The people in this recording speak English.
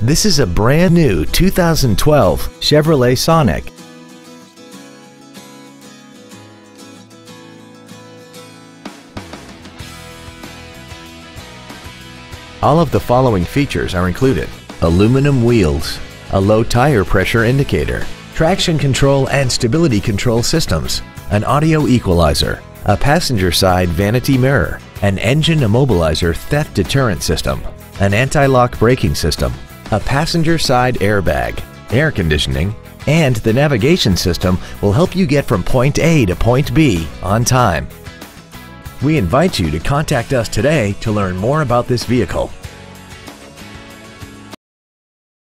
This is a brand new 2012 Chevrolet Sonic. All of the following features are included: aluminum wheels, a low tire pressure indicator, traction control and stability control systems, an audio equalizer, a passenger side vanity mirror, an engine immobilizer theft deterrent system, an anti-lock braking system, a passenger side airbag, air conditioning, and the navigation system will help you get from point A to point B on time. We invite you to contact us today to learn more about this vehicle.